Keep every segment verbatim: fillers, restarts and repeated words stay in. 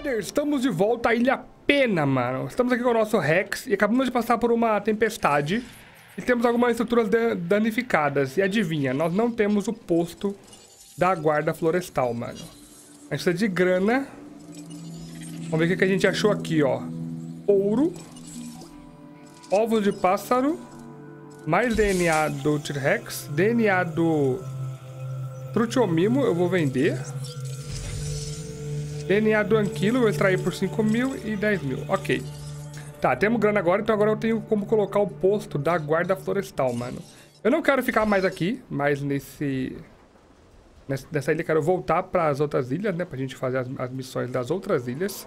Riders, estamos de volta à Ilha Pena, mano. Estamos aqui com o nosso Rex e acabamos de passar por uma tempestade e temos algumas estruturas danificadas. E adivinha, nós não temos o posto da guarda florestal, mano. A gente precisa de grana. Vamos ver o que a gente achou aqui, ó. Ouro, ovos de pássaro, mais D N A do T-Rex, D N A do Struthiomimus, eu vou vender. D N A do Anquilo, eu vou extrair por cinco mil e dez mil. Ok. Tá, temos grana agora, então agora eu tenho como colocar o posto da guarda florestal, mano. Eu não quero ficar mais aqui, mas nesse... Nessa ilha eu quero voltar para as outras ilhas, né? Pra gente fazer as, as missões das outras ilhas.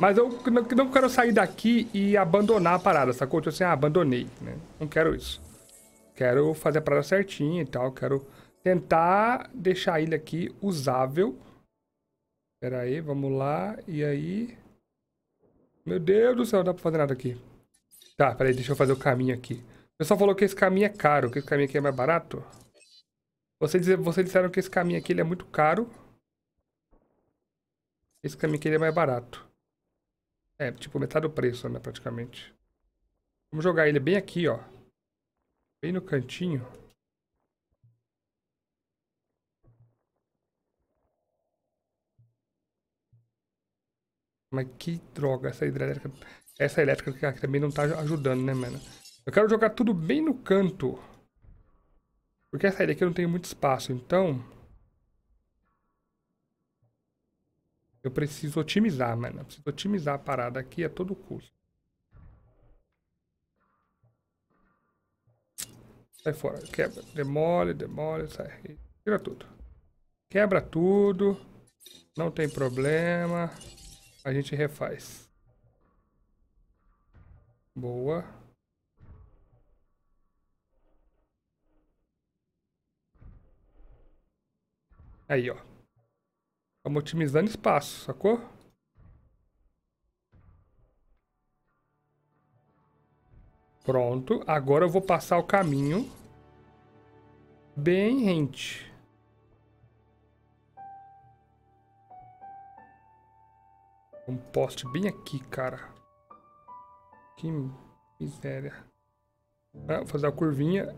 Mas eu não, não quero sair daqui e abandonar a parada, sacou? Tipo assim, ah, abandonei, né? Não quero isso. Quero fazer a parada certinha e tal, quero tentar deixar a ilha aqui usável. Pera aí, vamos lá, e aí... Meu Deus do céu, não dá pra fazer nada aqui. Tá, peraí, deixa eu fazer o caminho aqui. O pessoal falou que esse caminho é caro, que esse caminho aqui é mais barato. Vocês, vocês disseram que esse caminho aqui ele é muito caro. Esse caminho aqui ele é mais barato. É, tipo, metade do preço, né, praticamente. Vamos jogar ele bem aqui, ó. Bem no cantinho. Mas que droga, essa hidrelétrica... Essa elétrica aqui também não tá ajudando, né, mano? Eu quero jogar tudo bem no canto. Porque essa ilha aqui eu não tenho muito espaço, então... Eu preciso otimizar, mano. Eu preciso otimizar a parada aqui a todo custo. Sai fora, quebra. Demole, demole, sai. Tira tudo. Quebra tudo. Não tem problema. A gente refaz. Boa. Aí, ó. Estamos otimizando espaço, sacou? Pronto. Agora eu vou passar o caminho bem rente. Um poste bem aqui, cara. Que miséria. Ah, vou fazer a curvinha.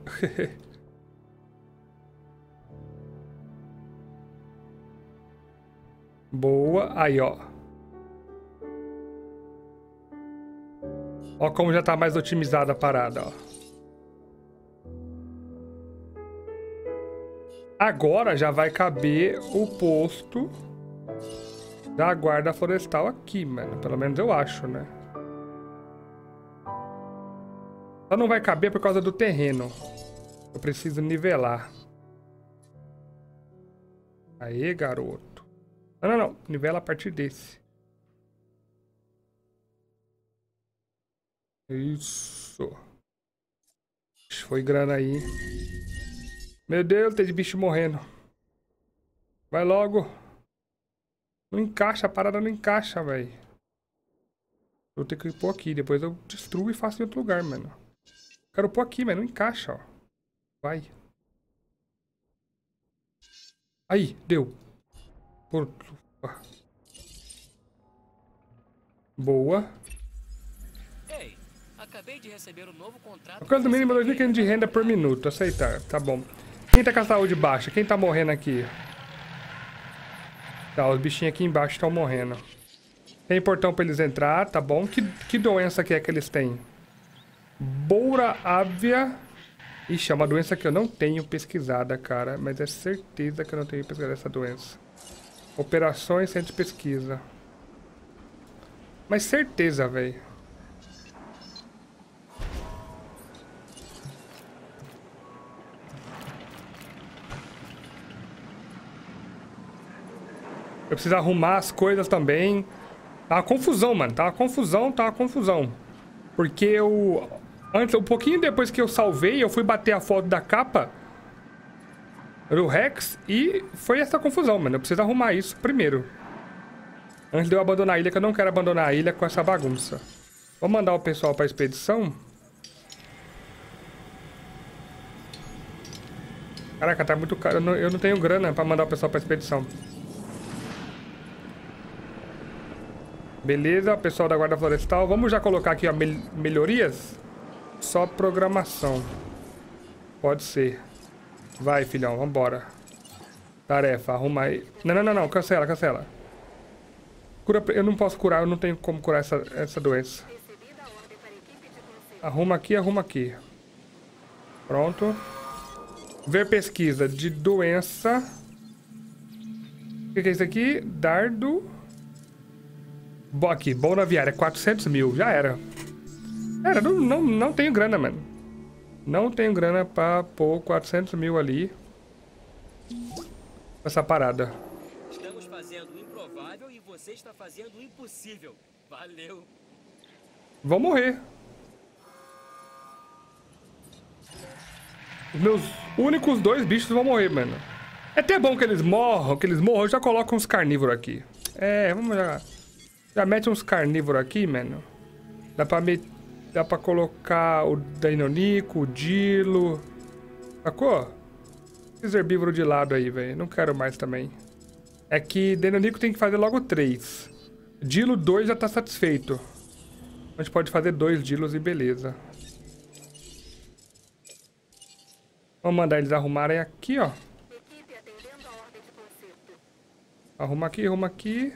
Boa. Aí, ó. Ó como já tá mais otimizada a parada, ó. Agora já vai caber o posto... da guarda florestal aqui, mano. Pelo menos eu acho, né? Só não vai caber por causa do terreno. Eu preciso nivelar. Aê, garoto. Não, não, não. Nivela a partir desse. Isso. Foi grana aí. Meu Deus, tem de bicho morrendo. Vai logo. Não encaixa, a parada não encaixa, velho. Vou ter que pôr aqui, depois eu destruo e faço em outro lugar, mano. Quero pôr aqui, mas não encaixa, ó. Vai. Aí, deu. Por... Boa. Ei, acabei de receber um novo contrato. O caso do mínimo dois mil de renda por minuto, aceitar, tá bom. Quem tá com a saúde baixa? Quem tá morrendo aqui? Tá, os bichinhos aqui embaixo estão morrendo. Tem portão pra eles entrar, tá bom? Que, que doença que é que eles têm? Boura ávia. Ixi, é uma doença que eu não tenho pesquisada, cara. Mas é certeza que eu não tenho pesquisada essa doença. Operações, centro de pesquisa. Mas certeza, velho. Eu preciso arrumar as coisas também. Tá uma confusão, mano. Tá uma confusão, tá uma confusão. Porque eu... Antes, um pouquinho depois que eu salvei, eu fui bater a foto da capa do Rex e foi essa confusão, mano. Eu preciso arrumar isso primeiro. Antes de eu abandonar a ilha, que eu não quero abandonar a ilha com essa bagunça. Vou mandar o pessoal pra expedição. Caraca, tá muito caro. Eu não, eu não tenho grana pra mandar o pessoal pra expedição. Beleza, pessoal da Guarda Florestal. Vamos já colocar aqui, ó, mel melhorias. Só programação. Pode ser. Vai, filhão, vambora. Tarefa, arruma aí. Não, não, não, não, cancela, cancela. Cura, eu não posso curar, eu não tenho como curar essa, essa doença. Arruma aqui, arruma aqui. Pronto. Ver pesquisa de doença. O que é isso aqui? Dardo. Bom, aqui, bola aviária, quatrocentos mil, já era. Era, não, não, não tenho grana, mano. Não tenho grana pra pôr quatrocentos mil ali. Essa parada. Estamos fazendo o improvável e você está fazendo o impossível. Valeu. Vou morrer. Os meus únicos dois bichos vão morrer, mano. É até bom que eles morram, que eles morram. Eu já coloco uns carnívoros aqui. É, vamos já. Já mete uns carnívoros aqui, mano. Dá pra, me... Dá pra colocar o Deinonico, o Dilo. Sacou? Esse herbívoro de lado aí, velho. Não quero mais também. É que Deinonico tem que fazer logo três. Dilo dois já tá satisfeito. A gente pode fazer dois Dilos e beleza. Vamos mandar eles arrumarem aqui, ó. Arruma aqui, arruma aqui.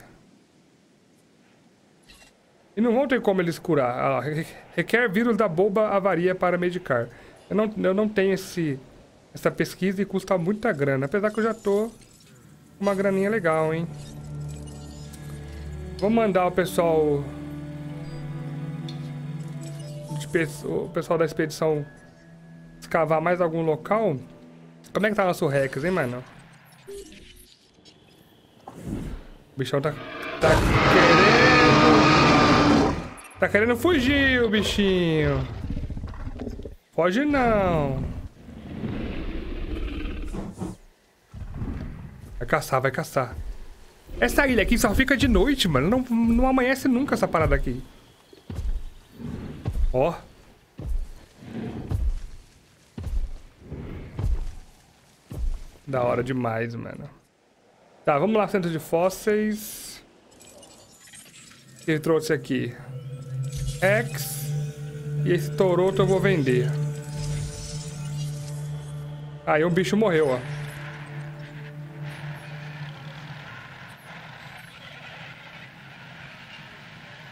E não vão ter como eles curar. Ah, lá. Requer vírus da boba avaria para medicar. Eu não, eu não tenho esse, essa pesquisa e custa muita grana. Apesar que eu já tô com uma graninha legal, hein. Vou mandar o pessoal... O pessoal da expedição... Cavar mais algum local. Como é que tá nosso Rex, hein, mano? O bichão tá, tá querendo... Tá querendo fugir, o bichinho. Foge não. Vai caçar, vai caçar. Essa ilha aqui só fica de noite, mano. Não, não amanhece nunca essa parada aqui. Ó. Da hora demais, mano. Tá, vamos lá, centro de fósseis. O que ele trouxe aqui? X. E esse Toroto eu vou vender. Aí o bicho morreu, ó.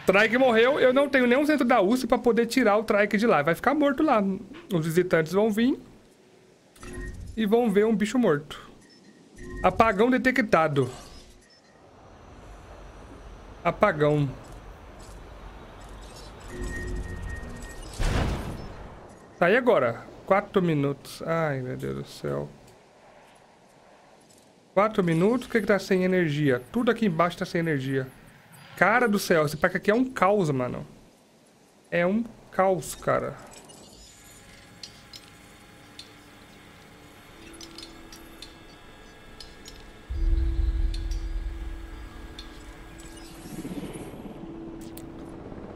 Trike morreu. Eu não tenho nenhum centro da U S P pra poder tirar o Trike de lá. Vai ficar morto lá. Os visitantes vão vir. E vão ver um bicho morto. Apagão detectado. Apagão. Tá aí agora. Quatro minutos. Ai, meu Deus do céu. Quatro minutos. O que que tá sem energia? Tudo aqui embaixo tá sem energia. Cara do céu. Esse parque aqui é um caos, mano. É um caos, cara.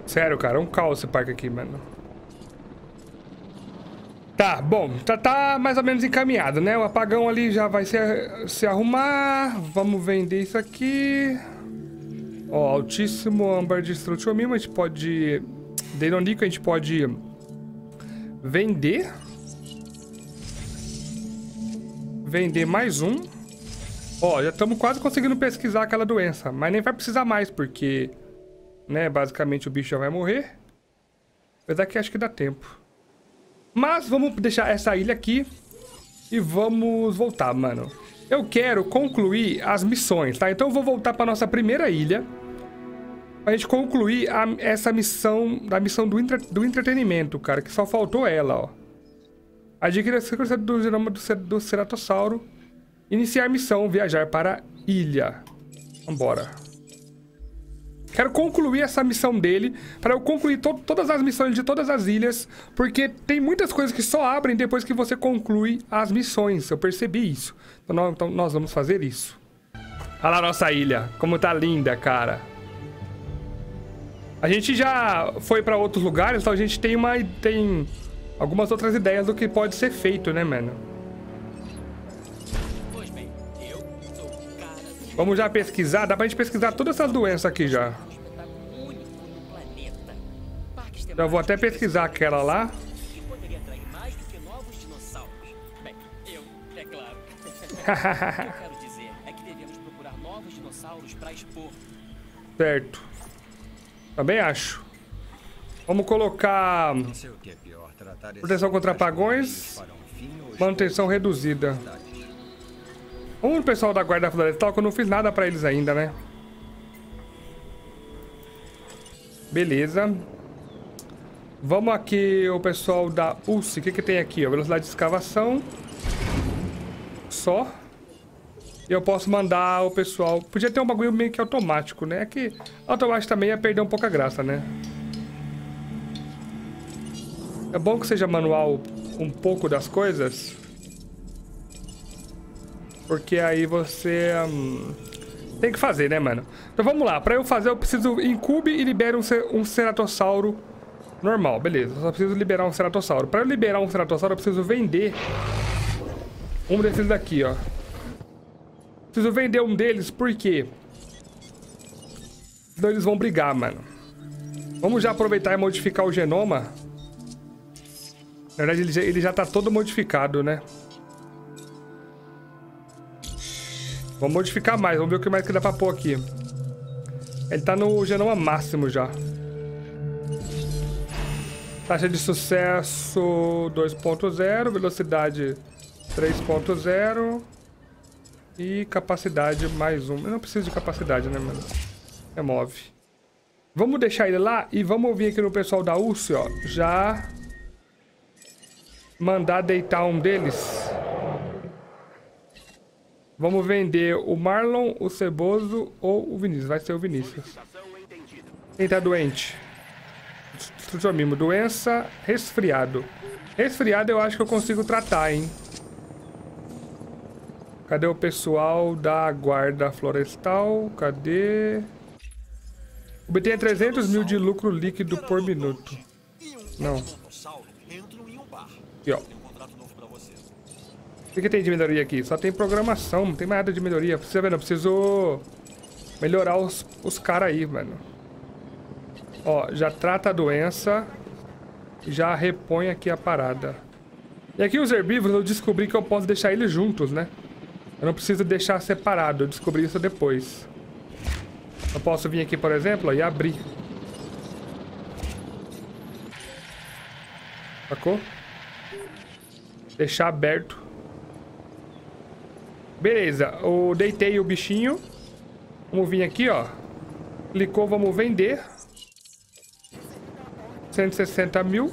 Sério, cara, é um caos esse parque aqui, mano. Tá, bom, tá, tá mais ou menos encaminhado, né? O apagão ali já vai se, se arrumar. Vamos vender isso aqui. Ó, altíssimo âmbar de Struthiomimus. A gente pode... Deinonico a gente pode vender. Vender mais um. Ó, já estamos quase conseguindo pesquisar aquela doença. Mas nem vai precisar mais, porque... Né? Basicamente o bicho já vai morrer. Apesar que acho que dá tempo. Mas vamos deixar essa ilha aqui. E vamos voltar, mano. Eu quero concluir as missões, tá? Então eu vou voltar pra nossa primeira ilha. Pra gente concluir a, essa missão. Da missão do, intra, do entretenimento, cara. Que só faltou ela, ó. Adquira a sequência do genoma do, do Ceratossauro. Iniciar missão. Viajar para a ilha. Vambora. Quero concluir essa missão dele, para eu concluir to todas as missões de todas as ilhas, porque tem muitas coisas que só abrem depois que você conclui as missões. Eu percebi isso. Então nós, então nós vamos fazer isso. Olha lá a nossa ilha, como tá linda, cara. A gente já foi para outros lugares, então a gente tem, uma, tem algumas outras ideias do que pode ser feito, né, mano? Vamos já pesquisar. Dá pra gente pesquisar todas essas doenças aqui já. Já vou até pesquisar aquela lá. Certo. Também acho. Vamos colocar proteção contra apagões, manutenção reduzida. Um pessoal da guarda florestal que eu não fiz nada pra eles ainda, né? Beleza. Vamos aqui o pessoal da U C I. O que que tem aqui? Ó, velocidade de escavação. Só. E eu posso mandar o pessoal... Podia ter um bagulho meio que automático, né? Que automático também ia perder um pouco a graça, né? É bom que seja manual um pouco das coisas. Porque aí você hum, tem que fazer, né, mano? Então vamos lá. Pra eu fazer, eu preciso incube e libere um, cer um ceratossauro normal. Beleza, eu só preciso liberar um ceratossauro. Pra eu liberar um ceratossauro, eu preciso vender um desses daqui, ó. Preciso vender um deles, por quê? Senão eles vão brigar, mano. Vamos já aproveitar e modificar o genoma. Na verdade, ele já, ele já tá todo modificado, né? Vamos modificar mais, vamos ver o que mais que dá pra pôr aqui. Ele tá no genoma máximo já. Taxa de sucesso dois ponto zero, velocidade três ponto zero e capacidade mais um. Eu não preciso de capacidade, né, mano? Remove. Vamos deixar ele lá e vamos vir aqui no pessoal da U C I, ó. Já mandar deitar um deles. Vamos vender o Marlon, o Ceboso ou o Vinícius. Vai ser o Vinícius. Quem tá doente? Struthiomimus. Doença, resfriado. Resfriado eu acho que eu consigo tratar, hein? Cadê o pessoal da guarda florestal? Cadê? Obtenha trezentos mil de lucro líquido por minuto. Não. Aqui, ó. O que, que tem de melhoria aqui? Só tem programação, não tem mais nada de melhoria. Precisa, mano, eu preciso melhorar os, os caras aí, mano. Ó, já trata a doença. Já repõe aqui a parada. E aqui os herbívoros, eu descobri que eu posso deixar eles juntos, né? Eu não preciso deixar separado, eu descobri isso depois. Eu posso vir aqui, por exemplo, ó, e abrir. Sacou? Deixar aberto. Beleza, eu deitei o bichinho. Vamos vir aqui, ó. Clicou, vamos vender. cento e sessenta mil.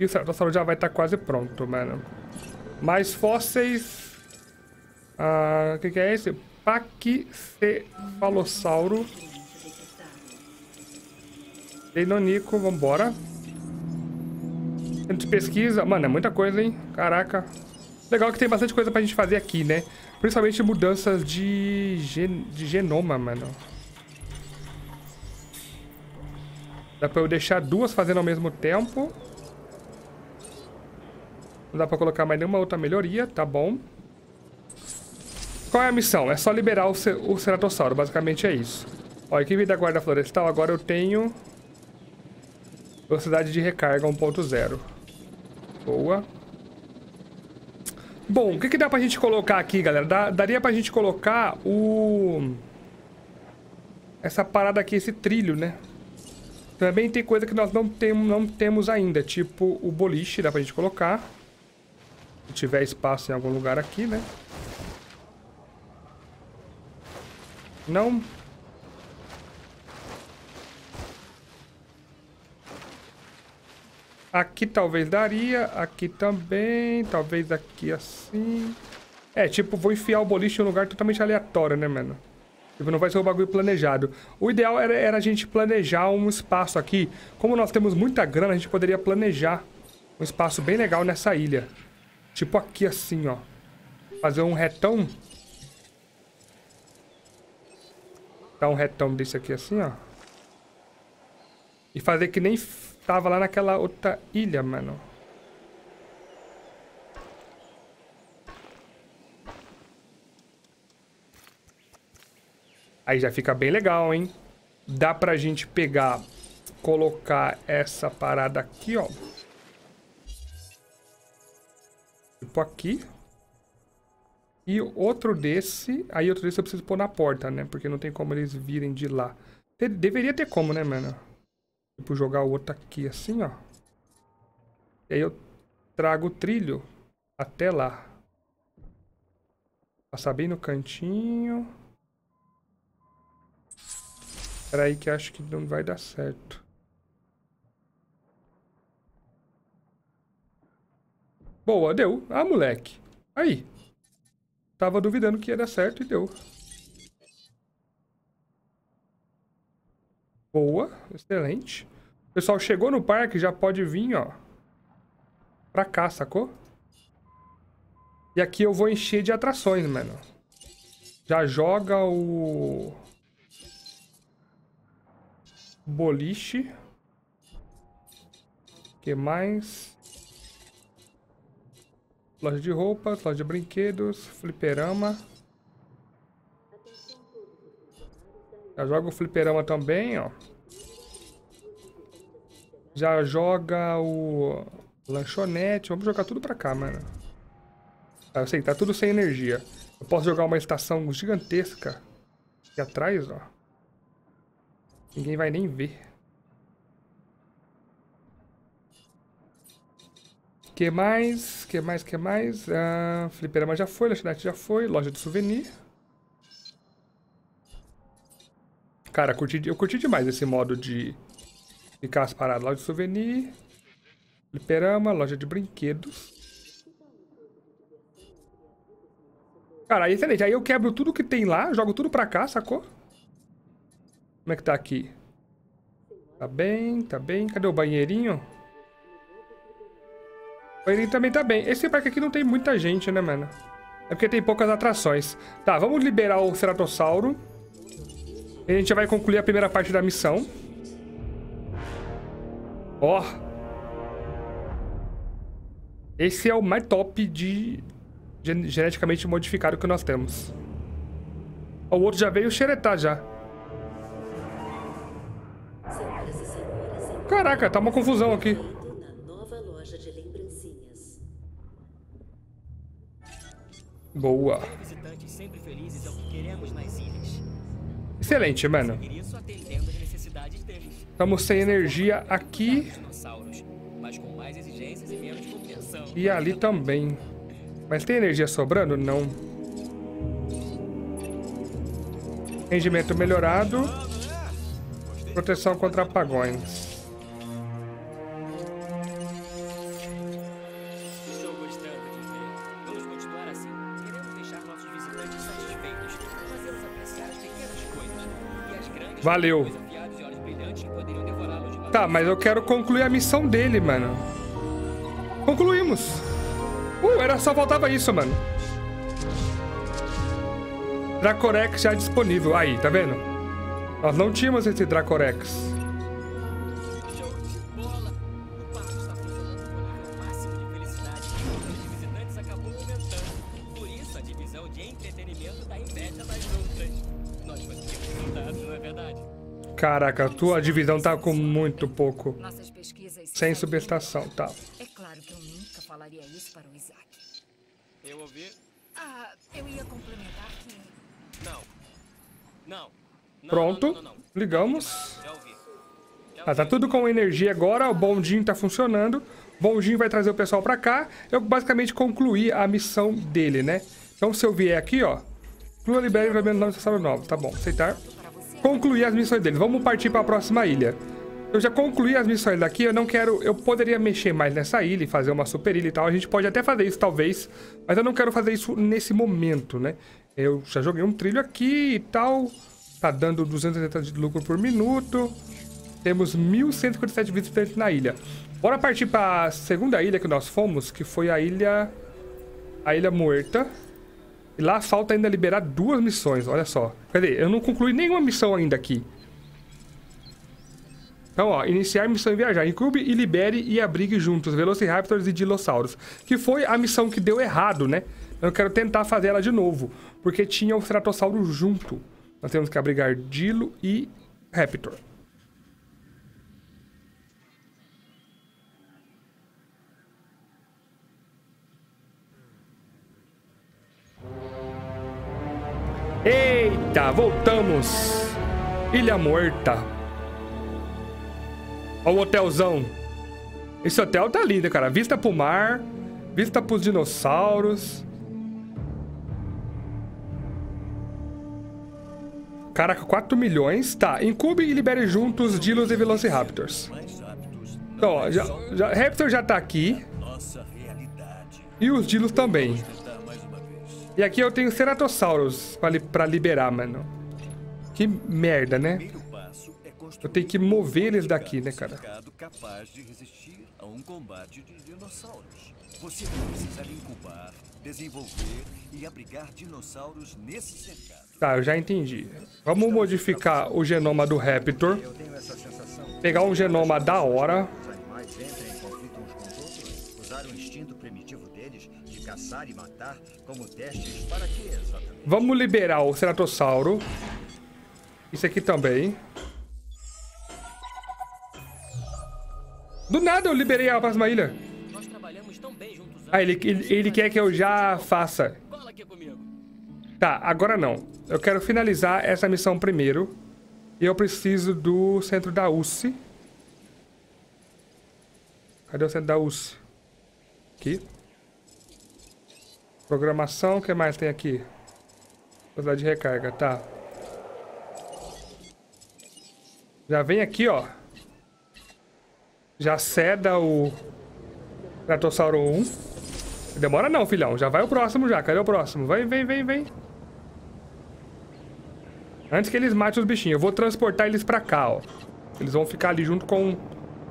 E o Ceratossauro já vai estar quase pronto, mano. Mais fósseis. O ah, que, que é esse? Paquicefalossauro. Deinonico, vambora. Centro de pesquisa. Mano, é muita coisa, hein? Caraca. Legal que tem bastante coisa pra gente fazer aqui, né? Principalmente mudanças de, gen... de genoma, mano. Dá pra eu deixar duas fazendo ao mesmo tempo. Não dá pra colocar mais nenhuma outra melhoria, tá bom. Qual é a missão? É só liberar o, cer... o Ceratossauro, basicamente é isso. Ó, equipe da guarda florestal, agora eu tenho velocidade de recarga um ponto zero. Boa. Bom, o que que dá pra gente colocar aqui, galera? Dá, daria pra gente colocar o... essa parada aqui, esse trilho, né? Também tem coisa que nós não, tem, não temos ainda, tipo o boliche, dá pra gente colocar. Se tiver espaço em algum lugar aqui, né? Não. Aqui talvez daria, aqui também, talvez aqui assim. É, tipo, vou enfiar o boliche em um lugar totalmente aleatório, né, mano? Tipo, não vai ser um bagulho planejado. O ideal era, era a gente planejar um espaço aqui. Como nós temos muita grana, a gente poderia planejar um espaço bem legal nessa ilha. Tipo aqui assim, ó. Fazer um retão. Dar um retão desse aqui assim, ó. E fazer que nem... tava lá naquela outra ilha, mano. Aí já fica bem legal, hein? Dá pra gente pegar colocar essa parada aqui, ó. Tipo aqui. E outro desse... Aí outro desse eu preciso pôr na porta, né? Porque não tem como eles virem de lá. Deveria ter como, né, mano? Tipo, jogar o outro aqui assim, ó. E aí eu trago o trilho até lá. Passar bem no cantinho. Espera aí que acho que não vai dar certo. Boa, deu. Ah, moleque. Aí. Tava duvidando que ia dar certo e deu. Boa, excelente. Pessoal, chegou no parque, já pode vir, ó. Pra cá, sacou? E aqui eu vou encher de atrações, mano. Já joga o... boliche. O que mais? Loja de roupas, loja de brinquedos, fliperama. Já joga o fliperama também, ó. Já joga o lanchonete. Vamos jogar tudo pra cá, mano. Ah, eu sei, tá tudo sem energia. Eu posso jogar uma estação gigantesca aqui atrás, ó. Ninguém vai nem ver. Que mais? Que mais? Que mais? Ah, fliperama já foi, lanchonete já foi, loja de souvenir. Cara, eu curti, eu curti demais esse modo de ficar as paradas. Loja de souvenir, fliperama, loja de brinquedos. Cara, aí, excelente. Aí eu quebro tudo que tem lá, jogo tudo pra cá, sacou? Como é que tá aqui? Tá bem, tá bem. Cadê o banheirinho? O banheirinho também tá bem. Esse parque aqui não tem muita gente, né, mano? É porque tem poucas atrações. Tá, vamos liberar o Ceratossauro. E a gente já vai concluir a primeira parte da missão. Ó. Esse é o mais top de gen geneticamente modificado que nós temos. Ó, o outro já veio xeretar já. Caraca, tá uma confusão aqui. Boa. Excelente, mano. Estamos sem energia aqui. E ali também. Mas tem energia sobrando? Não. Rendimento melhorado. Proteção contra apagões. Valeu. Tá, mas eu quero concluir a missão dele, mano. Concluímos. Uh, era só faltava isso, mano. Dracorex já disponível. Aí, tá vendo? Nós não tínhamos esse Dracorex. Caraca, a tua divisão tá com muito pouco. Sem subestação, tá. É claro que eu nunca falaria isso para o Isaac. Eu ouvi. Ah, eu ia complementar que... Não. Não. Não. Pronto. Não, não, não, não. Ligamos. Já ouvi. Já ouvi. Ah, tá tudo com energia agora. O bondinho tá funcionando. O bondinho vai trazer o pessoal pra cá. Eu basicamente concluí a missão dele, né? Então se eu vier aqui, ó. Plua libera e vai necessário novo. Tá bom, aceitar. Concluir as missões dele. Vamos partir para a próxima ilha. Eu já concluí as missões daqui. Eu não quero... Eu poderia mexer mais nessa ilha e fazer uma super ilha e tal. A gente pode até fazer isso, talvez. Mas eu não quero fazer isso nesse momento, né? Eu já joguei um trilho aqui e tal. Tá dando duzentos e oitenta de lucro por minuto. Temos mil cento e cinquenta e sete visitantes na ilha. Bora partir para a segunda ilha que nós fomos, que foi a ilha... A Ilha Morta. E lá falta ainda liberar duas missões, olha só. Quer dizer, eu não concluí nenhuma missão ainda aqui. Então, ó, iniciar missão e viajar. Incube e libere e abrigue juntos Velociraptors e Dilossauros. Que foi a missão que deu errado, né? Eu quero tentar fazer ela de novo. Porque tinha o Ceratossauro junto. Nós temos que abrigar Dilo e Raptor. Eita, voltamos. Ilha Morta. Olha o hotelzão. Esse hotel tá lindo, cara. Vista pro mar, vista pros dinossauros. Caraca, quatro milhões. Tá, incube e libere juntos Dilos e Velociraptors. Então, ó, já, já, Raptor já tá aqui. E os Dilos também. E aqui eu tenho Ceratossauros pra, li, pra liberar, mano. Que merda, né? Eu tenho que mover eles daqui, né, cara? Tá, eu já entendi. Vamos modificar o genoma do Raptor. Pegar um genoma da hora. Vamos liberar o Ceratossauro. Isso aqui também. Do nada eu liberei a próxima ilha. Nós trabalhamos tão bem juntos. Ah, ele, ele, ele quer que eu já faça. Cola aqui comigo. Tá, agora não. Eu quero finalizar essa missão primeiro. E eu preciso do centro da U C I. Cadê o centro da U C I? Aqui. Programação, o que mais tem aqui? Velocidade de recarga, tá. Já vem aqui, ó. Já ceda o Dracorex um. Demora não, filhão. Já vai o próximo já. Cadê o próximo? Vem, vem, vem, vem. Antes que eles matem os bichinhos. Eu vou transportar eles pra cá, ó. Eles vão ficar ali junto com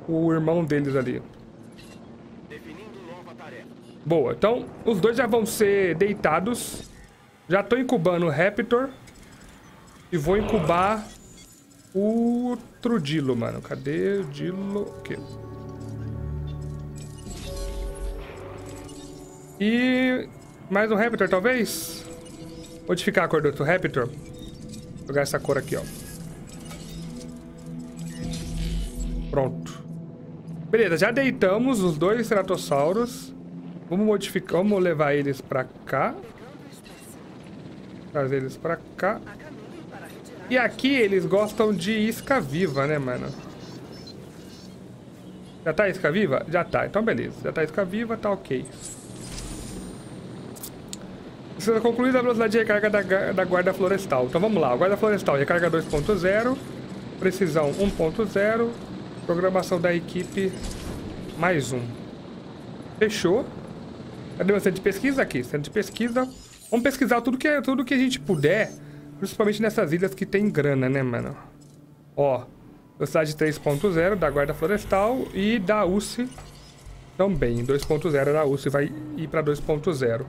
o irmão deles ali. Boa. Então, os dois já vão ser deitados. Já tô incubando o Raptor. E vou incubar... outro Dilo, mano. Cadê o Dilo? Aqui. E... mais um Raptor, talvez? Modificar a cor do outro Raptor. Vou jogar essa cor aqui, ó. Pronto. Beleza, já deitamos os dois Ceratossauros. Vamos modificar... vamos levar eles pra cá. Trazer eles pra cá. E aqui eles gostam de isca viva, né, mano? Já tá isca viva? Já tá. Então, beleza. Já tá isca viva, tá ok. Precisa concluir a velocidade de recarga da, da guarda florestal. Então, vamos lá. Guarda florestal, recarga dois ponto zero. Precisão um ponto zero. Programação da equipe, mais um. Fechou. Cadê o centro de pesquisa aqui? Centro de pesquisa. Vamos pesquisar tudo que, tudo que a gente puder... principalmente nessas ilhas que tem grana, né, mano? Ó, velocidade três ponto zero da guarda florestal e da U C I também. dois ponto zero da U C I vai ir pra dois ponto zero.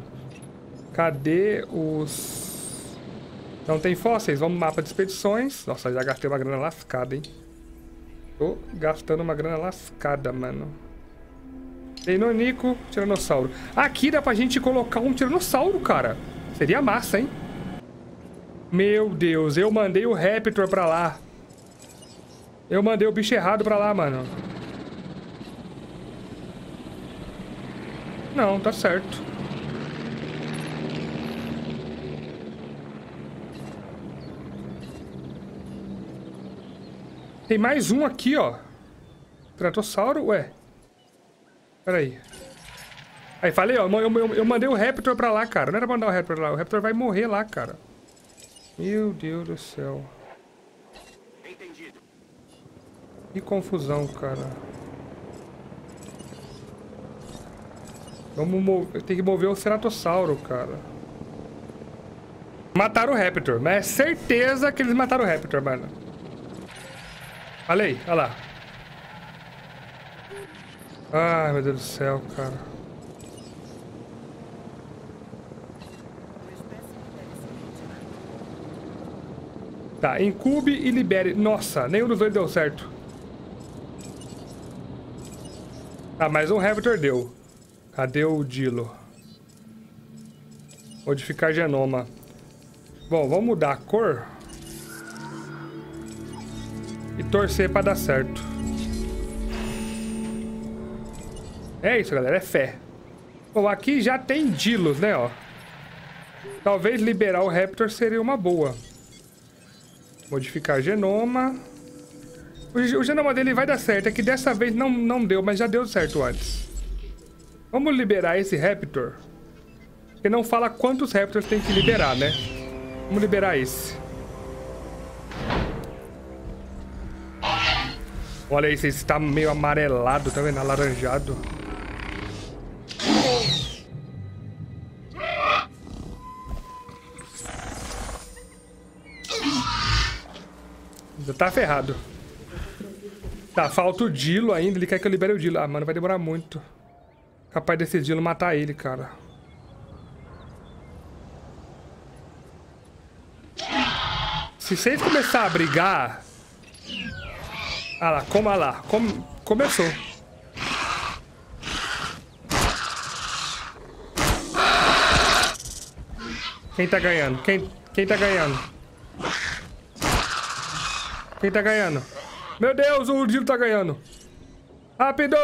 Cadê os... não tem fósseis. Vamos mapa de expedições. Nossa, já gastei uma grana lascada, hein? Tô gastando uma grana lascada, mano. Deinonico, Tiranossauro. Aqui dá pra gente colocar um Tiranossauro, cara. Seria massa, hein? Meu Deus, eu mandei o Raptor pra lá. Eu mandei o bicho errado pra lá, mano. Não, tá certo. Tem mais um aqui, ó. Dracorex, ué. Peraí. Aí, falei, ó, eu, eu, eu mandei o Raptor pra lá, cara. Não era pra mandar o Raptor pra lá. O Raptor vai morrer lá, cara. Meu Deus do céu. Entendido. Que confusão, cara. Vamos mover. Tem que mover o Ceratossauro, cara. Mataram o Raptor. Mas é certeza que eles mataram o Raptor, mano. Falei, olha lá. Ai, meu Deus do céu, cara. Tá, incube e libere. Nossa, nenhum dos dois deu certo. Tá, mais um Raptor deu. Cadê o Dilo? Modificar genoma. Bom, vamos mudar a cor. E torcer pra dar certo. É isso, galera, é fé. Bom, aqui já tem Dilos, né, ó. Talvez liberar o Raptor seria uma boa. Modificar genoma. O, o genoma dele vai dar certo. É que dessa vez não, não deu, mas já deu certo antes. Vamos liberar esse Raptor. Porque não fala quantos Raptors tem que liberar, né? Vamos liberar esse. Olha isso, esse tá meio amarelado, tá vendo? Alaranjado. Já tá ferrado. Tá, falta o Dilo ainda. Ele quer que eu libere o Dilo. Ah, mano, vai demorar muito. Capaz desse Dilo matar ele, cara. Se vocês começarem a brigar... Ah lá, como ah lá. Come... Começou. Quem tá ganhando? Quem... Quem tá ganhando? Quem tá ganhando? Meu Deus, o Dilo tá ganhando. Rápido!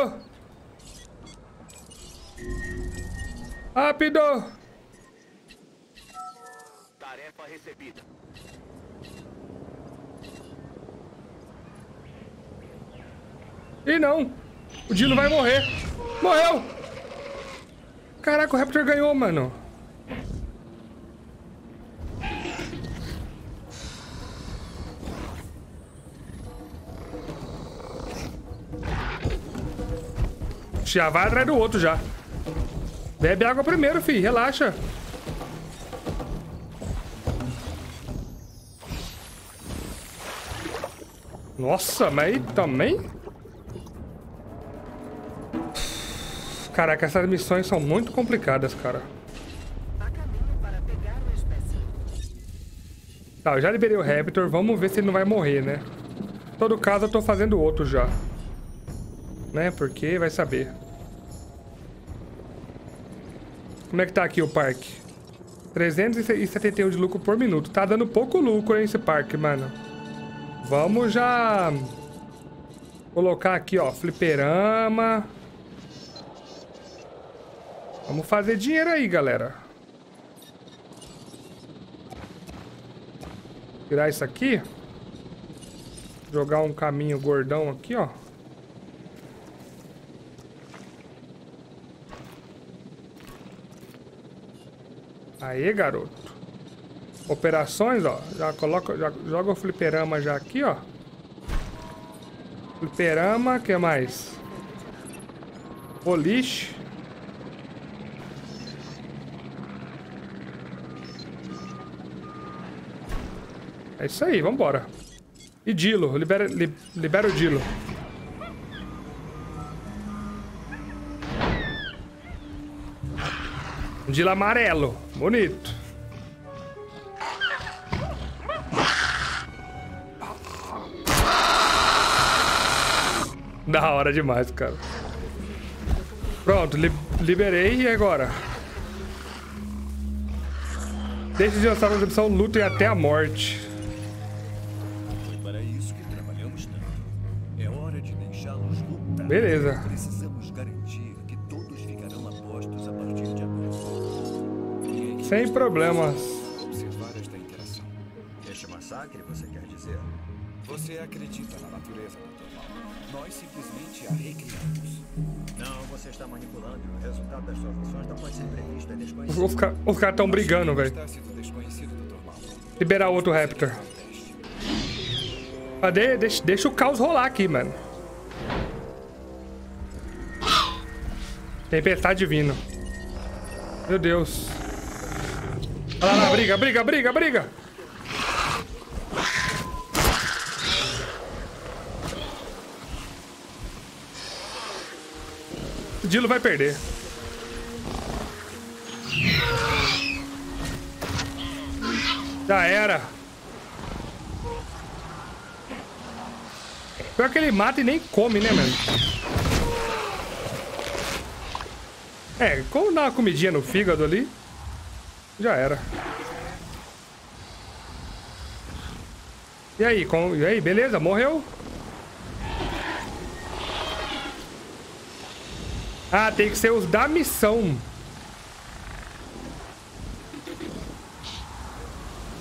Rápido! Tarefa recebida. E não, o Dilo vai morrer. Morreu! Caraca, o Raptor ganhou, mano. Já vai atrás do outro já. Bebe água primeiro, filho. Relaxa. Nossa, mas também... Caraca, essas missões são muito complicadas, cara. Tá, eu já liberei o Raptor. Vamos ver se ele não vai morrer, né? Em todo caso, eu tô fazendo outro já. Né? Porque vai saber. Como é que tá aqui o parque? trezentos e setenta e um de lucro por minuto. Tá dando pouco lucro, hein, esse parque, mano. Vamos já... Colocar aqui, ó. Fliperama... Vamos fazer dinheiro aí, galera. Tirar isso aqui. Jogar um caminho gordão aqui, ó. Aê, garoto. Operações, ó. Já coloca, já joga o fliperama já aqui, ó. Fliperama, que mais? Boliche. É isso aí, vambora. E Dilo, libera, li, libera o Dilo. Um Dilo amarelo, bonito. Da hora demais, cara. Pronto, li, liberei e agora? Deixa os dinossauros da opção, lutem até a morte. Beleza. Precisamos garantir que todos ficarão apostos a partir de agora. Sem problemas. Observar esta interação. Este massacre, você quer dizer? Você acredita na natureza natural. Nós simplesmente a recriamos. Não, você está manipulando. O resultado das suas ações não pode ser previsto, é desconhecido. Vou ficar, vou ficar tão brigando, velho. Liberar outro Raptor. Ah, de, deixa, deixa o caos rolar aqui, mano. Tempestade vindo. Meu Deus. Olha lá, lá, briga, briga, briga, briga. O Dilo vai perder. Já era. Pior que ele mata e nem come, né, mano? É, como dar uma comidinha no fígado ali, já era. E aí, com... e aí, beleza? Morreu? Ah, tem que ser os da missão.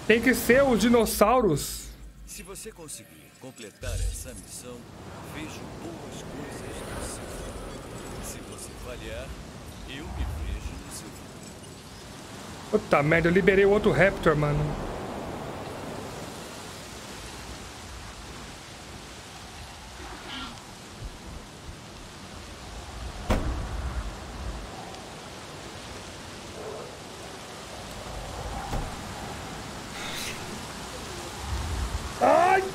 Tem que ser os dinossauros Se você conseguir completar essa missão, vejo boas coisas no seu. Se você falhar, eu me vejo no seu vídeo. Puta merda, eu liberei o outro Raptor, mano.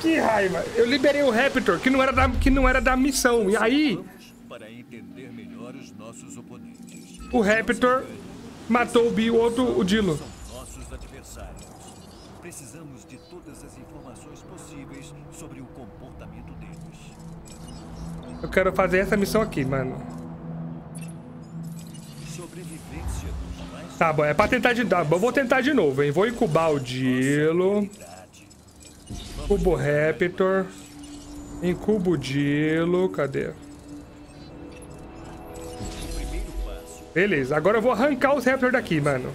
Que raiva! Eu liberei o Raptor, que não era da, que não era da missão. E aí, para entender melhor os nossos oponentes, o Raptor matou o Bi, o outro, o Dilo. São nossos adversários. Precisamos de todas as informações possíveis sobre o comportamento deles. Eu quero fazer essa missão aqui, mano. Sobrevivência dos mais... Tá bom, é pra tentar de dar. Vou tentar de novo, hein? Vou incubar o Dilo. Cubo Raptor, incubo Dilo, cadê? Beleza, agora eu vou arrancar os Raptor daqui, mano.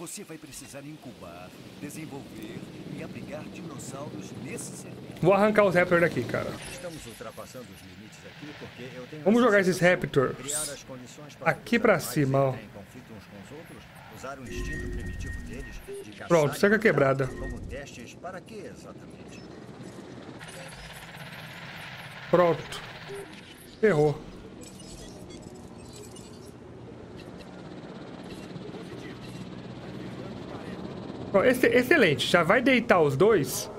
Você vai precisar incubar, desenvolver e abrigar dinossauros nesse serviço. Vou arrancar os Raptor daqui, cara. Estamos ultrapassando os limites aqui porque eu tenho... Vamos jogar esses Raptors aqui pra cima, ó. Usar o instinto primitivo deles de caçar. Pronto, cerca quebrada. Como testes para quê exatamente? Pronto. Errou. Bom, esse, excelente. Já vai deitar os dois.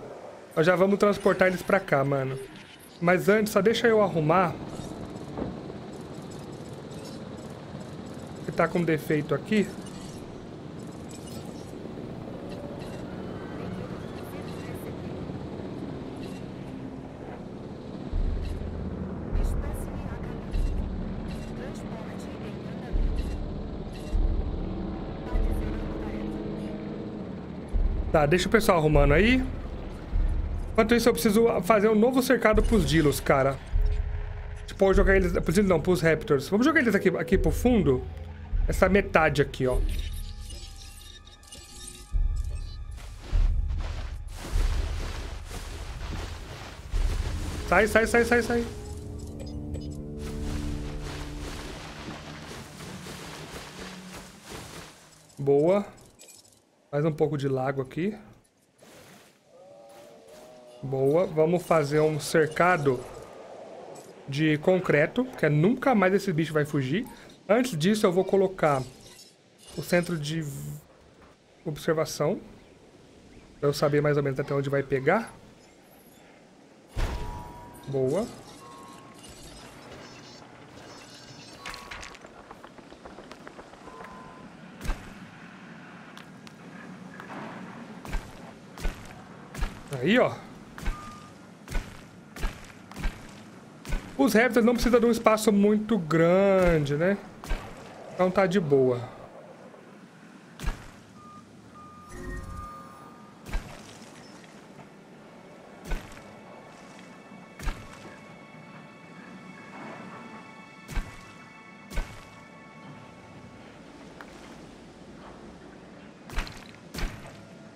Nós já vamos transportar eles pra cá, mano. Mas antes, só deixa eu arrumar. Que tá com defeito aqui. Tá, deixa o pessoal arrumando aí. Enquanto isso, eu preciso fazer um novo cercado pros Dilos, cara. Tipo, jogar eles... Pros Dilos não, pros Raptors. Vamos jogar eles aqui, aqui pro fundo. Essa metade aqui, ó. Sai, sai, sai, sai, sai. Boa. Mais um pouco de lago aqui. Boa. Vamos fazer um cercado de concreto, porque nunca mais esse bicho vai fugir. Antes disso, eu vou colocar o centro de observação, pra eu saber mais ou menos até onde vai pegar. Boa. Aí, ó. Os Raptors não precisam de um espaço muito grande, né? Então tá de boa.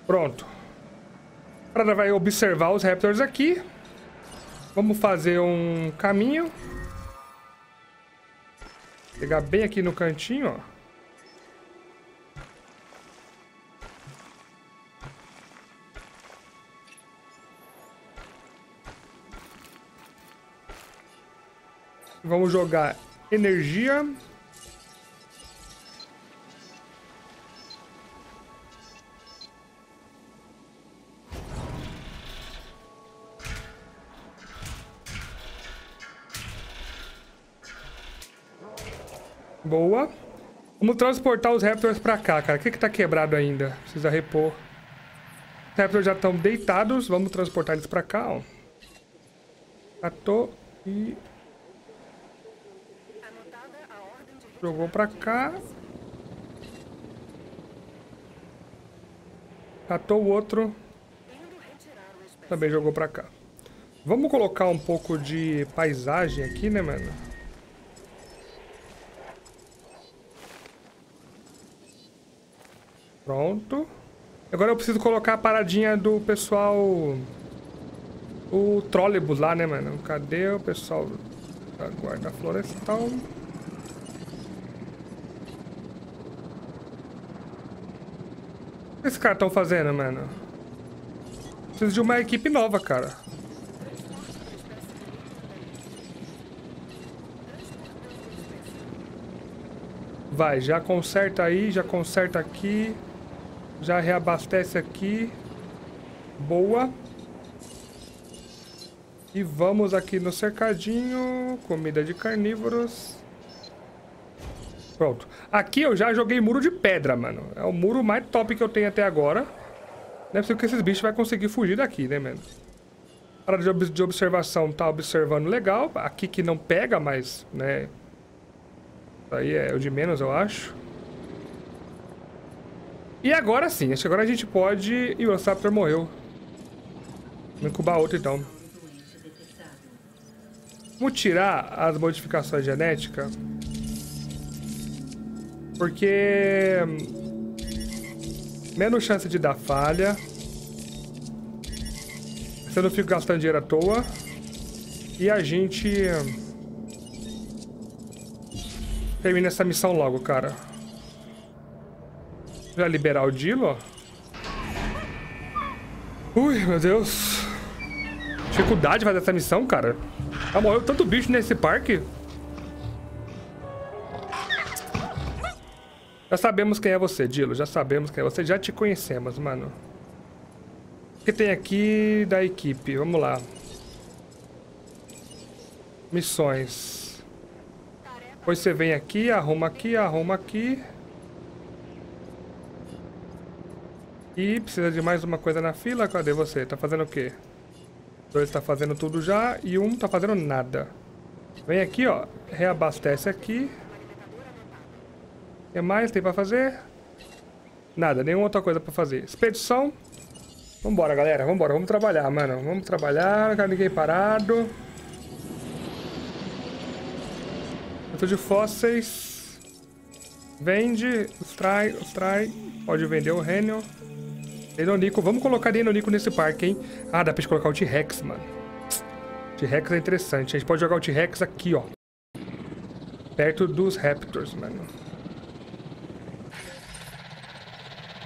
Pronto. Agora vai observar os Raptors aqui. Vamos fazer um caminho. Pegar bem aqui no cantinho, ó. Vamos jogar energia. Boa. Vamos transportar os Raptors pra cá, cara. O que que tá quebrado ainda? Precisa repor. Os Raptors já estão deitados. Vamos transportar eles pra cá, ó. Catou e... Jogou pra cá. Catou o outro. Também jogou pra cá. Vamos colocar um pouco de paisagem aqui, né, mano? Pronto. Agora eu preciso colocar a paradinha do pessoal... O trólebus lá, né, mano? Cadê o pessoal da guarda florestal? O que esses caras estão fazendo, mano? Preciso de uma equipe nova, cara. Vai, já conserta aí, já conserta aqui. Já reabastece aqui. Boa. E vamos aqui no cercadinho. Comida de carnívoros. Pronto. Aqui eu já joguei muro de pedra, mano. É o muro mais top que eu tenho até agora. Não é possível que esses bichos vão conseguir fugir daqui, né, mano? A área de, ob de observação tá observando legal. Aqui que não pega, mas, né... Isso aí é o de menos, eu acho. E agora sim. Acho que agora a gente pode... Ih, o Velociraptor morreu. Vamos incubar outro, então. Vamos tirar as modificações genéticas, porque menos chance de dar falha, você não fica gastando dinheiro à toa, e a gente termina essa missão logo, cara. Já liberar o Dilo. Ui, meu Deus. Dificuldade de fazer essa missão, cara. Ah, morreu tanto bicho nesse parque. Já sabemos quem é você, Dilo. Já sabemos quem é você. Já te conhecemos, mano. O que tem aqui da equipe? Vamos lá. Missões. Depois você vem aqui, arruma aqui, arruma aqui. E precisa de mais uma coisa na fila. Cadê você? Tá fazendo o quê? Dois tá fazendo tudo já e um tá fazendo nada. Vem aqui, ó. Reabastece aqui. O que mais tem pra fazer? Nada, nenhuma outra coisa pra fazer. Expedição. Vambora, galera. Vambora. Vamos trabalhar, mano. Vamos trabalhar. Não quero ninguém parado. Eu tô de fósseis. Vende. Extrai, extrai. Pode vender o Renio. Deinonico, vamos colocar Deinonico nesse parque, hein? Ah, dá pra gente colocar o T-Rex, mano. T-Rex é interessante. A gente pode jogar o T-Rex aqui, ó. Perto dos Raptors, mano.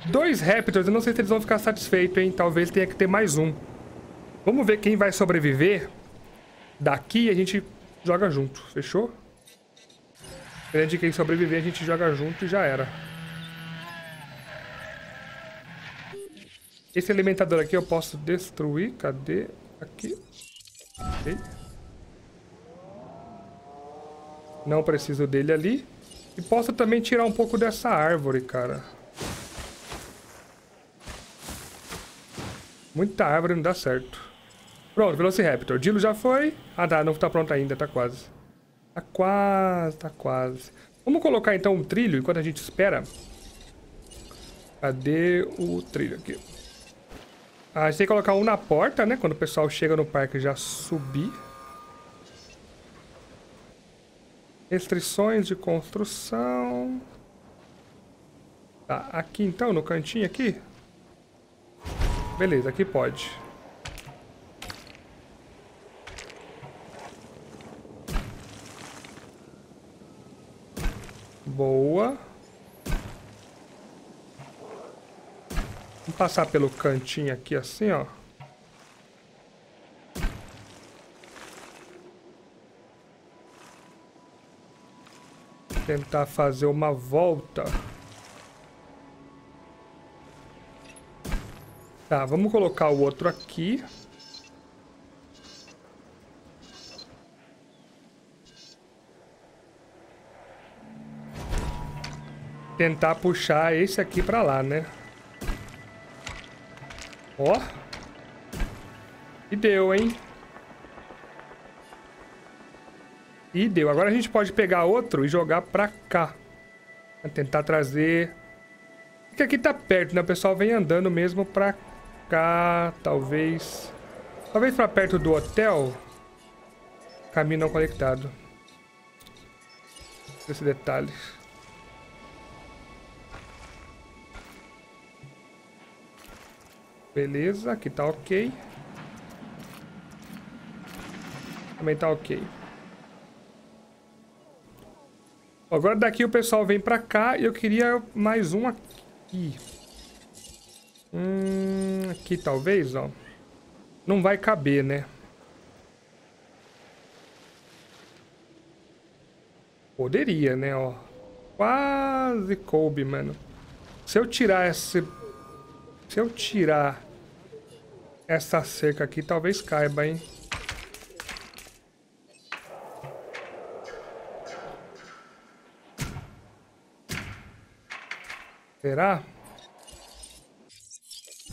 Dois Raptors, eu não sei se eles vão ficar satisfeitos, hein? Talvez tenha que ter mais um. Vamos ver quem vai sobreviver. Daqui a gente joga junto, fechou? Dependendo de quem sobreviver, a gente joga junto e já era. Esse alimentador aqui eu posso destruir. Cadê? Aqui. Okay. Não preciso dele ali. E posso também tirar um pouco dessa árvore, cara. Muita árvore não dá certo. Pronto, Velociraptor. Dilo já foi. Ah, tá. Não tá pronto ainda. Tá quase. Tá quase, tá quase. Vamos colocar então um trilho enquanto a gente espera. Cadê o trilho aqui? Ah, a gente tem que colocar um na porta, né? Quando o pessoal chega no parque já subir. Restrições de construção. Tá, aqui então, no cantinho aqui. Beleza, aqui pode. Boa. Vamos passar pelo cantinho aqui assim, ó. Tentar fazer uma volta. Tá, vamos colocar o outro aqui. Tentar puxar esse aqui pra lá, né? Ó. E deu, hein? E deu. Agora a gente pode pegar outro e jogar pra cá. Vou tentar trazer... Porque aqui tá perto, né? O pessoal vem andando mesmo pra cá, talvez... Talvez pra perto do hotel. Caminho não conectado. Esse detalhe. Beleza, aqui tá ok. Também tá ok. Agora daqui o pessoal vem pra cá e eu queria mais um aqui. Hum, aqui talvez, ó. Não vai caber, né? Poderia, né, ó. Quase coube, mano. Se eu tirar esse... Se eu tirar essa cerca aqui, talvez caiba, hein? Será?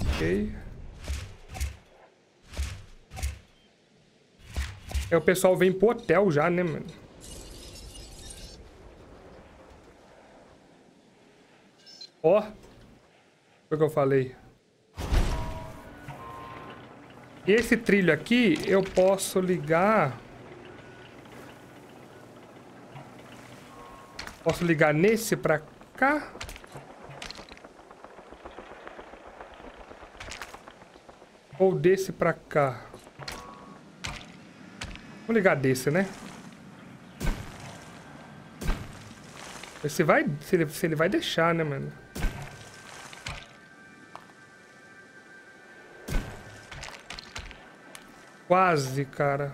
Ok. Aí o pessoal vem pro hotel já, né, mano? Ó. Foi o que eu falei. E esse trilho aqui, eu posso ligar... Posso ligar nesse pra cá? Ou desse pra cá? Vou ligar desse, né? Esse vai, se ele, se ele vai deixar, né, mano? Quase, cara.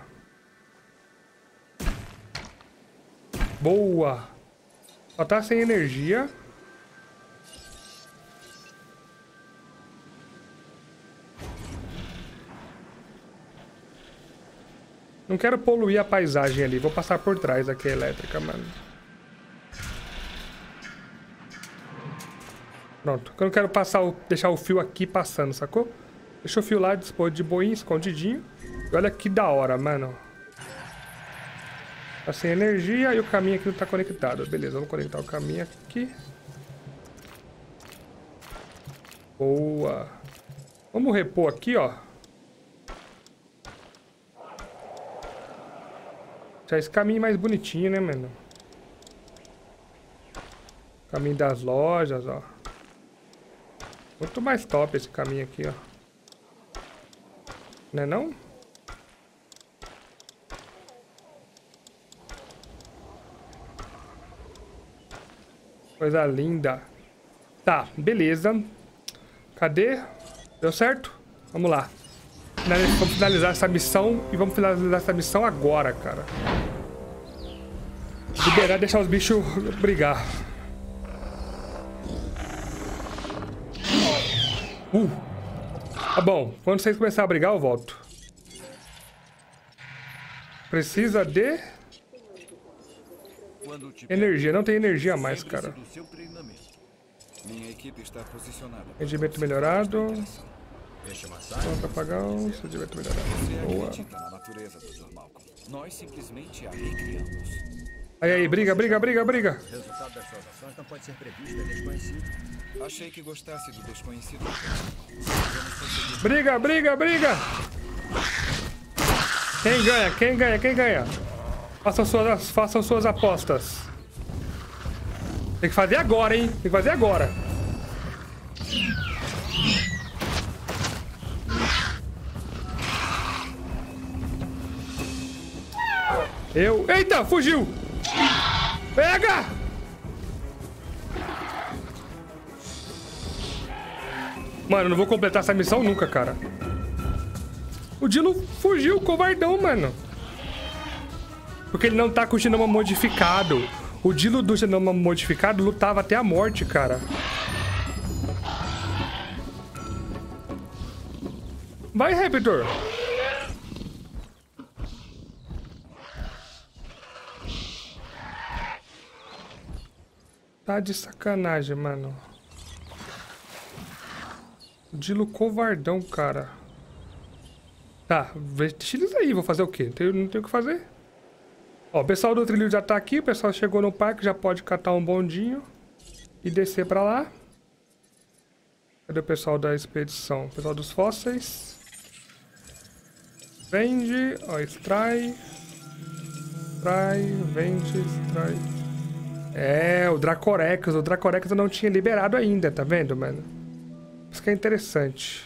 Boa. Só tá sem energia. Não quero poluir a paisagem ali. Vou passar por trás aqui, elétrica, mano. Pronto. Eu não quero passar o, deixar o fio aqui passando, sacou? Deixa o fio lá, dispor de boinha, escondidinho. E olha que da hora, mano. Tá sem energia e o caminho aqui não tá conectado. Beleza, vamos conectar o caminho aqui. Boa. Vamos repor aqui, ó. Deixar esse caminho mais bonitinho, né, mano? Caminho das lojas, ó. Muito mais top esse caminho aqui, ó. Não é não? Coisa linda. Tá, beleza. Cadê? Deu certo? Vamos lá. Vamos finalizar essa missão. E vamos finalizar essa missão agora, cara. Liberar, deixar os bichos brigar. Uh! Tá bom. Quando vocês começarem a brigar, eu volto. Precisa de... energia. Não tem energia a mais, cara. Rendimento melhorado. Pronto, apagar o rendimento melhorado. Boa. Aí, aí, briga, briga, briga, briga. Briga, briga, briga. Quem ganha, quem ganha, quem ganha? Façam suas, façam suas apostas. Tem que fazer agora, hein? Tem que fazer agora. Eu... Eita, fugiu! Pega! Mano, eu não vou completar essa missão nunca, cara. O Dilo fugiu, covardão, mano. Porque ele não tá com o genoma modificado. O Dilo do genoma modificado lutava até a morte, cara. Vai, Raptor. Tá de sacanagem, mano. O Dilo covardão, cara. Tá, deixa eles aí. Vou fazer o quê? Não tenho, não tenho o que fazer. Ó, o pessoal do trilho já tá aqui, o pessoal chegou no parque, já pode catar um bondinho e descer pra lá. Cadê o pessoal da expedição? O pessoal dos fósseis. Vende, ó, extrai. Extrai, vende, extrai. É, o Dracorex, o Dracorex eu não tinha liberado ainda, tá vendo, mano? Isso que é interessante.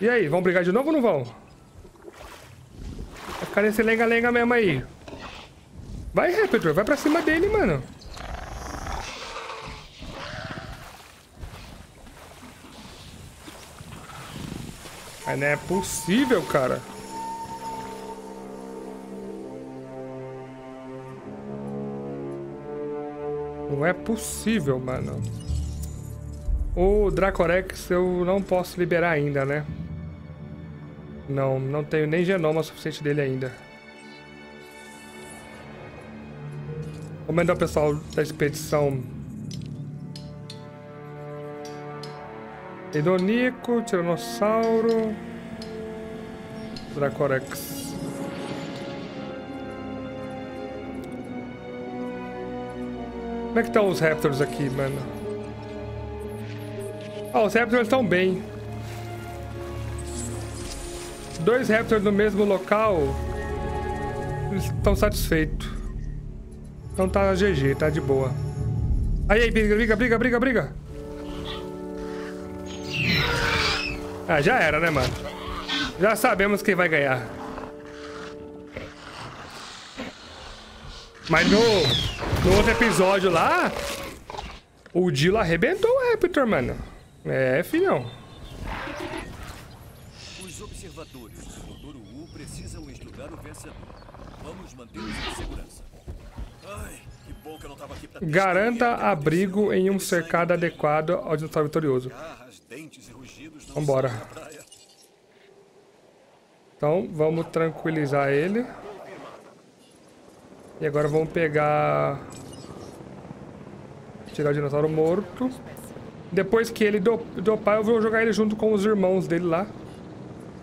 E aí, vão brigar de novo ou não vão? Vai ficar nesse lenga-lenga mesmo aí. Vai, Raptor, vai pra cima dele, mano. Mas não é possível, cara. Não é possível, mano. O Dracorex eu não posso liberar ainda, né? Não, não tenho nem genoma suficiente dele ainda. Vou mandar o pessoal da expedição. Deinonico, Tiranossauro, Dracorex. Como é que estão os Raptors aqui, mano? Ó, oh, os Raptors estão bem. Dois Raptors no mesmo local, eles estão satisfeitos. Então tá G G, tá de boa. Aí, aí, briga, briga, briga, briga, briga. Ah, já era, né, mano? Já sabemos quem vai ganhar. Mas no, no outro episódio lá, o Dilo arrebentou o Raptor, mano. É, filhão. Os observadores do futuro U precisam estudar o vencedor. Vamos mantê-los em segurança. Ai, que bom que eu não tava aqui pra... Garanta abrigo em um cercado adequado ao dinossauro vitorioso. Vambora. Então, vamos tranquilizar ele. E agora vamos pegar... Tirar o dinossauro morto. Depois que ele dopar, eu vou jogar ele junto com os irmãos dele lá.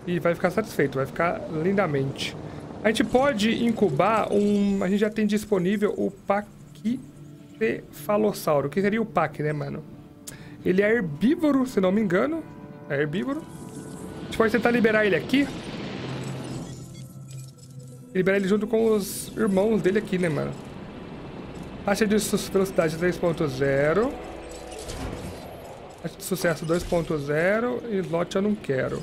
E vai ficar satisfeito, vai ficar lindamente. A gente pode incubar um... A gente já tem disponível o Paquicefalossauro. Que seria o Pac, né, mano? Ele é herbívoro, se não me engano. É herbívoro. A gente pode tentar liberar ele aqui. Liberar ele junto com os irmãos dele aqui, né, mano? Taxa de sucesso, velocidade três ponto zero. Taxa de sucesso dois ponto zero. E lote eu não quero.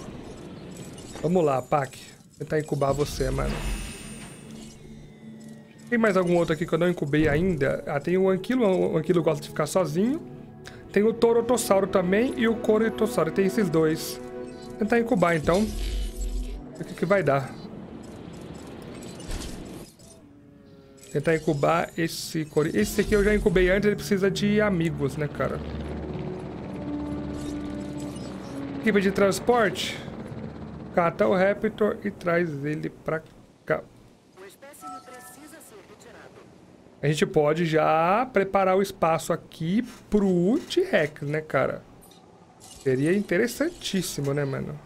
Vamos lá, Pac. Tentar incubar você, mano. Tem mais algum outro aqui que eu não incubei ainda? Ah, tem o Anquilo. O Anquilo gosta de ficar sozinho. Tem o Torotossauro também e o Coritossauro. Tem esses dois. Tentar incubar, então. O que, que vai dar? Tentar incubar esse... Esse aqui eu já incubei antes. Ele precisa de amigos, né, cara? Equipe de transporte... Cata o Raptor e traz ele pra cá. O espécime precisa ser retirado. A gente pode já preparar o espaço aqui pro T-Rex, né, cara? Seria interessantíssimo, né, mano?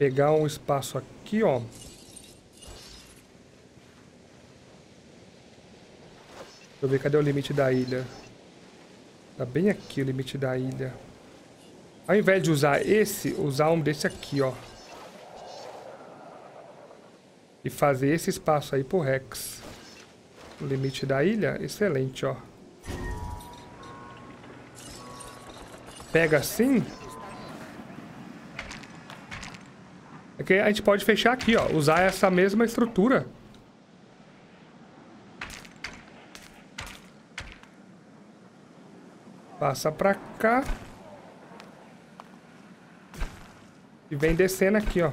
Pegar um espaço aqui, ó. Deixa eu ver, cadê o limite da ilha? Tá bem aqui o limite da ilha. Ao invés de usar esse, usar um desse aqui, ó. E fazer esse espaço aí pro Rex. O limite da ilha, excelente, ó. Pega assim. Aqui a gente pode fechar aqui, ó. Usar essa mesma estrutura. Passa pra cá. E vem descendo aqui, ó.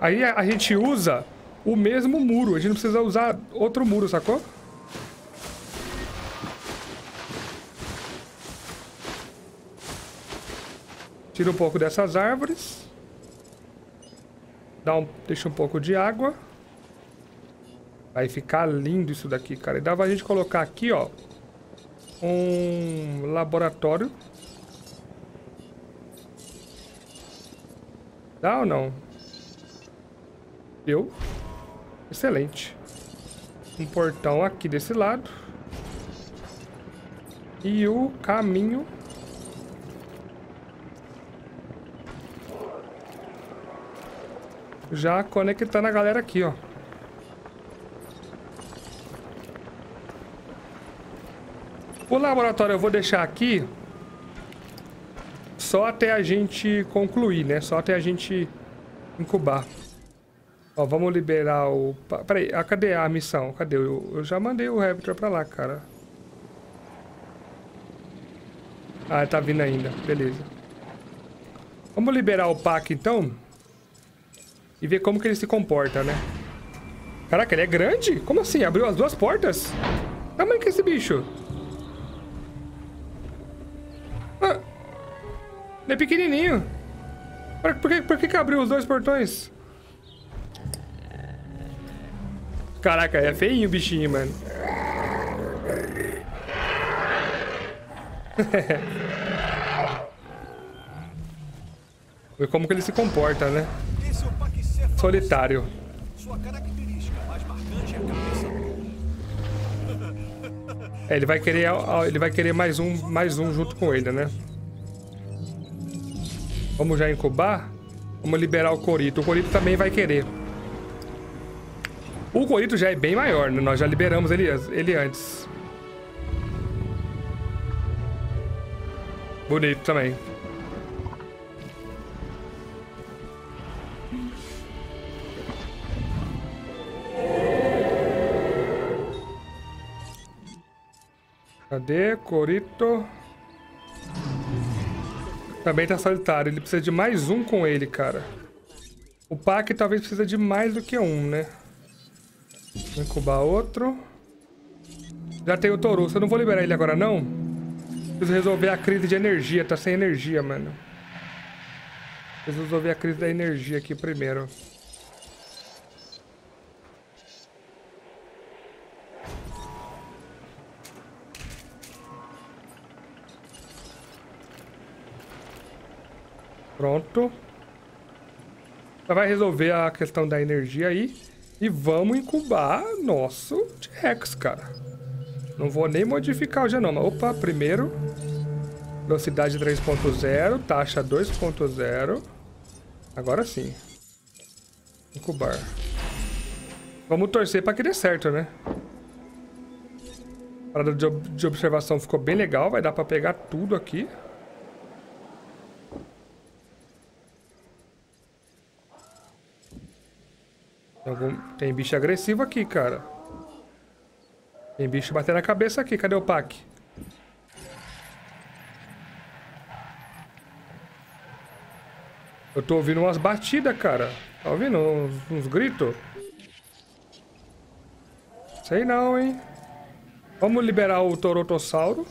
Aí a gente usa o mesmo muro. A gente não precisa usar outro muro, sacou? Tira um pouco dessas árvores. Dá um, deixa um pouco de água. Vai ficar lindo isso daqui, cara. E dá pra gente colocar aqui, ó, um laboratório. Dá ou não? Deu. Excelente. Um portão aqui desse lado. E o caminho já conectando a galera aqui, ó. O laboratório eu vou deixar aqui só até a gente concluir, né? Só até a gente incubar. Ó, vamos liberar o... Peraí, ah, cadê a missão? Cadê? Eu, eu já mandei o Raptor pra lá, cara. Ah, tá vindo ainda. Beleza. Vamos liberar o Pac, então. E ver como que ele se comporta, né? Caraca, ele é grande? Como assim? Abriu as duas portas? Tamanho que é esse bicho? Ah, ele é pequenininho. Por, por, que, por que que abriu os dois portões? Caraca, é feinho o bichinho, mano. Ver como que ele se comporta, né? Solitário. Sua característica mais marcante é a cabeça. É, ele vai querer, ele vai querer mais um, mais um junto com ele, né? Vamos já incubar? Vamos liberar o Corito. O Corito também vai querer. O Corito já é bem maior, né? Nós já liberamos ele, ele antes. Bonito também. Cadê? Corito. Também tá solitário. Ele precisa de mais um com ele, cara. O Pac talvez precisa de mais do que um, né? Vou incubar outro. Já tem o Toru. Eu não vou liberar ele agora, não. Preciso resolver a crise de energia. Tá sem energia, mano. Preciso resolver a crise da energia aqui primeiro. Pronto. Já vai resolver a questão da energia aí. E vamos incubar nosso T-Rex, cara. Não vou nem modificar o genoma. Opa, primeiro. Velocidade três ponto zero. Taxa dois ponto zero. Agora sim. Incubar. Vamos torcer para que dê certo, né? A parada de observação ficou bem legal. Vai dar para pegar tudo aqui. Tem bicho agressivo aqui, cara. Tem bicho batendo na cabeça aqui. Cadê o Pac? Eu tô ouvindo umas batidas, cara. Tá ouvindo uns, uns gritos? Sei não, hein? Vamos liberar o Torotossauro.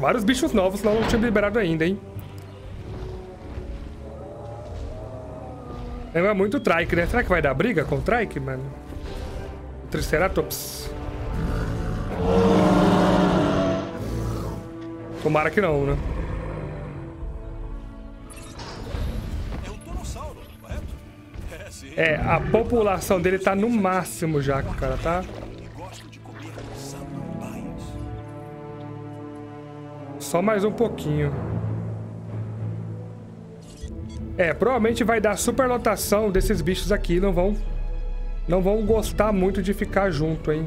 Vários bichos novos nós não tínhamos liberado ainda, hein? É muito trike, né? Será que vai dar briga com o trike, mano? Triceratops. Tomara que não, né? É um torossauro, correto? É, sim. É, a população dele tá no máximo já, cara, tá? Só mais um pouquinho. É, provavelmente vai dar superlotação desses bichos aqui, não vão não vão gostar muito de ficar junto, hein?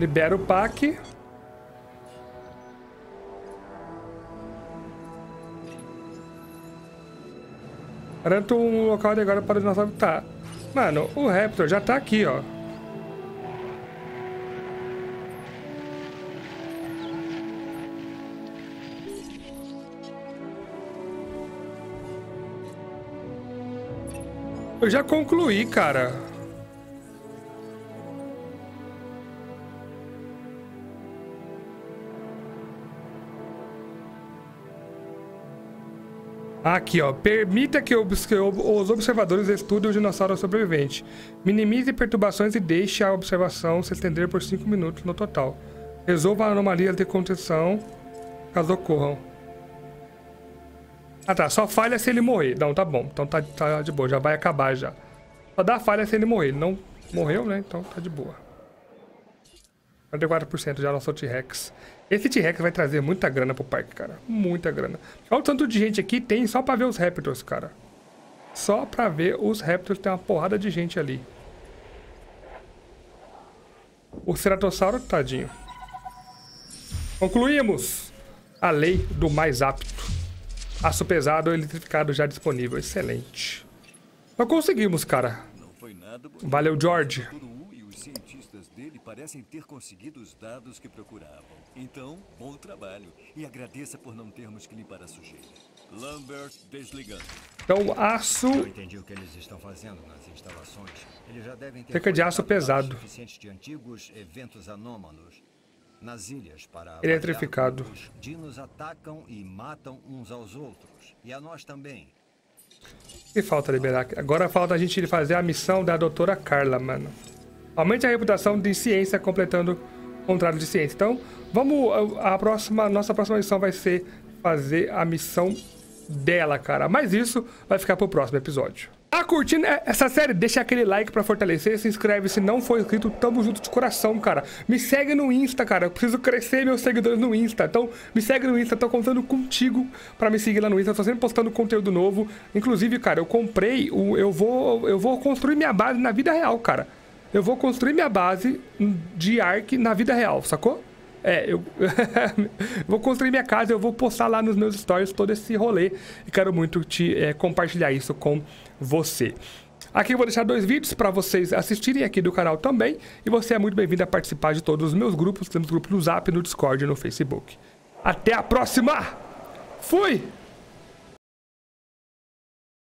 Libera o Pac. Garanto um local adequado para os nossos habitat. Mano, o Raptor já tá aqui, ó. Eu já concluí, cara. Aqui, ó. Permita que os observadores estudem o dinossauro sobrevivente. Minimize perturbações e deixe a observação se estender por cinco minutos no total. Resolva anomalias de contenção caso ocorram. Ah tá, só falha se ele morrer. Não, tá bom. Então tá, tá de boa, já vai acabar já. Só dá falha se ele morrer. Ele não morreu, né? Então tá de boa. quarenta e quatro por cento já nosso T-Rex. Esse T-Rex vai trazer muita grana pro parque, cara. Muita grana. Olha o tanto de gente aqui tem só pra ver os Raptors, cara. Só pra ver os Raptors, tem uma porrada de gente ali. O Ceratossauro, tadinho. Concluímos a lei do mais apto. Aço pesado eletrificado já disponível. Excelente. Nós conseguimos, cara. Valeu, George. Cientistas dele parecem ter conseguido os dados que procuravam. Então, bom trabalho. E agradeça por não termos que limpar a sujeira. Lambert desligando. Então, aço... Eu entendi o que eles estão fazendo nas instalações. Eles já devem ter... Fica de aço pesado. Suficiente de antigos eventos anômalos nas ilhas para... Eletrificado. Os dinos atacam e matam uns aos outros. E a nós também. E falta liberar aqui. Agora falta a gente fazer a missão da doutora Carla, mano. Aumente a reputação de ciência completando o contrário de ciência. Então, vamos... A próxima, nossa próxima missão vai ser fazer a missão dela, cara. Mas isso vai ficar pro próximo episódio. Tá curtindo essa série? Deixa aquele like pra fortalecer. Se inscreve se não for inscrito. Tamo junto de coração, cara. Me segue no Insta, cara. Eu preciso crescer meus seguidores no Insta. Então, me segue no Insta. Tô contando contigo pra me seguir lá no Insta. Tô sempre postando conteúdo novo. Inclusive, cara, eu comprei... O, eu, vou, eu vou construir minha base na vida real, cara. Eu vou construir minha base de Ark na vida real, sacou? É, eu vou construir minha casa, eu vou postar lá nos meus stories todo esse rolê. E quero muito te é, compartilhar isso com você. Aqui eu vou deixar dois vídeos para vocês assistirem aqui do canal também. E você é muito bem-vindo a participar de todos os meus grupos. Temos grupo no Zap, no Discord e no Facebook. Até a próxima! Fui!